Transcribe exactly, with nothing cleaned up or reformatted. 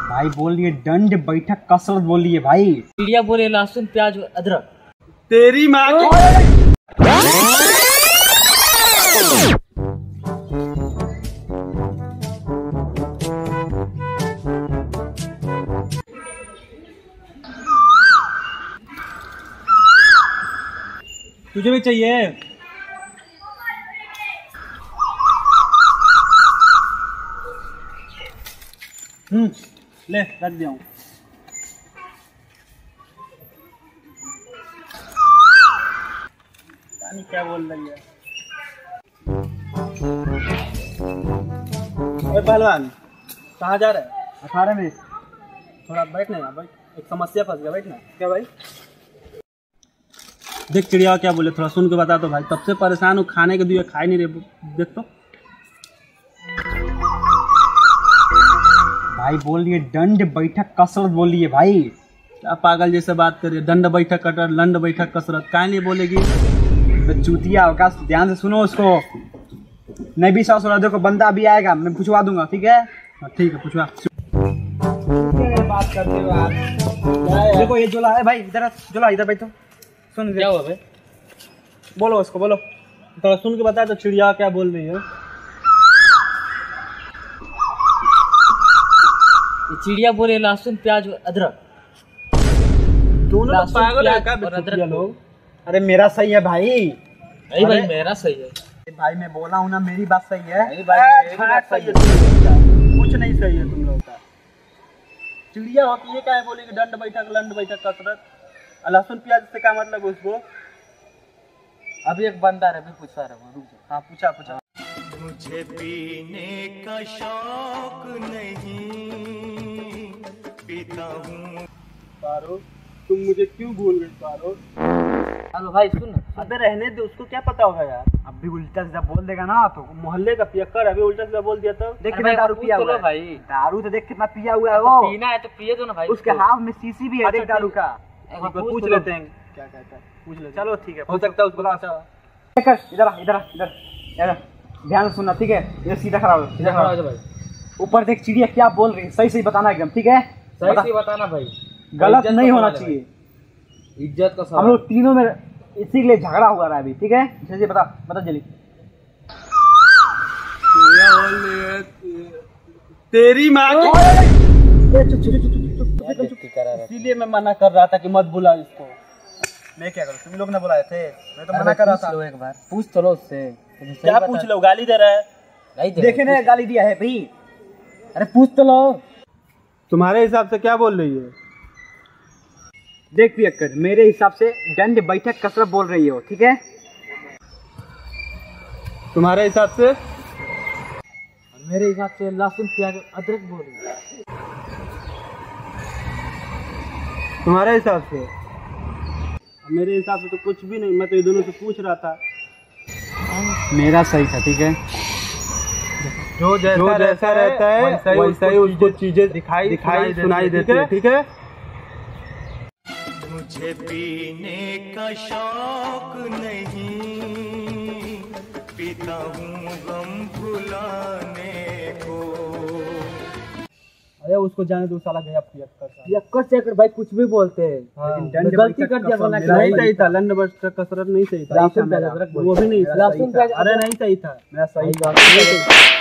भाई बोलिए दंड बैठक कसरत बोलिए भाई। इंडिया बोले लहसुन प्याज अदरक तेरी माँ को। तुझे भी चाहिए? हम्म ले रख दिया हूँ। क्या बोल रही है? अरे पहलवान कहाँ जा रहे है? अठारह में थोड़ा बैठना यार, बैठ एक समस्या फंस गया, बैठना। क्या भाई? देख चिड़िया क्या बोले, थोड़ा सुन के बता दो भाई। तब से परेशान हूँ, खाने के दिए खा ही नहीं रहे। देख तो भाई बोलिए दंड बैठक कसरत बोलिए भाई। क्या पागल जैसे बात करिए? दंड बैठक कटर लंड बैठक कसरत काहे नहीं बोलेगी? तो चूतिया अवकाश, ध्यान से सुनो उसको। नहीं भी सास वाला देखो बंदा भी आएगा, मैं पूछवा दूंगा। ठीक है ठीक है पूछवा। बात करते हो आप? देखो ये झोला है भाई, इधर झोला इधर भाई। तो सुन क्या हुआ भाई? बोलो उसको, बोलो तो सुन के बता। तो चिड़िया क्या बोल रही है? चिड़िया बोले लहसुन प्याज अदरक दोनों पागल है क्या? अदरक लोग। अरे मेरा सही है भाई। नहीं भाई मेरा सही है भाई, मैं बोला हूँ ना मेरी बात सही है। नहीं भाई मेरी बात सही है, कुछ नहीं सही है तुम लोग का। चिड़िया होती है क्या बोलेगी? दंड बैठक लंड बैठक कसरत लहसुन प्याज से क्या मतलब उसको? अभी एक बंदा रहे, पूछा रहे रुक जाओ। हाँ पूछा पूछा। मुझे पीने का शौक नहीं, पीता हूँ। पारो तुम मुझे क्यों भूल गए पारो? हेलो भाई सुन, अबे रहने दे उसको, क्या पता होगा यार। अब भी उल्टा सीधा बोल देगा ना तो मोहल्ले का पियक्कर। अभी उल्टा सीधा बोल दिया तो देख कितना दारू पिया हुआ है भाई। दारू तो देख कितना पिया हुआ है वो। पीना है तो पिए दो ना भाई, उसके हाथ में शीशी भी है दारू का। पूछ, पूछ लेते हैं क्या कहता है, पूछ लेते हैं। चलो ठीक है, हो सकता है उसको। अच्छा इधर इधर इधर ध्यान सुनना ठीक है। ये सीधा खड़ा हो, सीधा खड़ा हो भाई। ऊपर देख चिड़िया क्या बोल रही है, सही सही बताना एकदम। ठीक है सही सही बताना भाई, गलत नहीं होना चाहिए। इज्जत का सवाल। हम लोग तीनों में इसीलिए झगड़ा हुआ रहा है अभी। ठीक है जैसे बता बता जल्दी। तेरी माँ इसीलिए मैं मना कर रहा था कि मत बुला इसको। मैं क्या करूं, तुम लोग ना बुलाए थे, मैं तो मना कर रहा था। एक बार पूछ तो लो उससे। क्या पूछ लो? गाली दे रहा है, देखे ना गाली दिया है भाई। अरे पूछ तो लो। तुम्हारे हिसाब से क्या बोल रही है? देख पियक्कर मेरे हिसाब से दंड बैठक कसरत बोल रही हो। ठीक है तुम्हारे हिसाब से? मेरे हिसाब से लहसुन प्याज अदरक बोल रही है। तुम्हारे हिसाब से? मेरे हिसाब से तो कुछ भी नहीं, मैं तो ये दोनों से पूछ रहा था। मेरा सही था ठीक है। जो जैसा, जो जैसा रहता, रहता है वैसा ही उसको, उसको चीजें दिखाई दिखाई सुनाई देती है। ठीक है मुझे पीने का शौक नहीं, पीता हूँ गम भुलाने को। अरे उसको जाने दो साला गया पियक्कर से भाई, कुछ भी बोलते हैं। लेकिन गलती कर दिया, नहीं सही था। लंड बैठक कसरत नहीं सही था, वो भी नहीं। अरे नहीं सही था, मेरा सही था।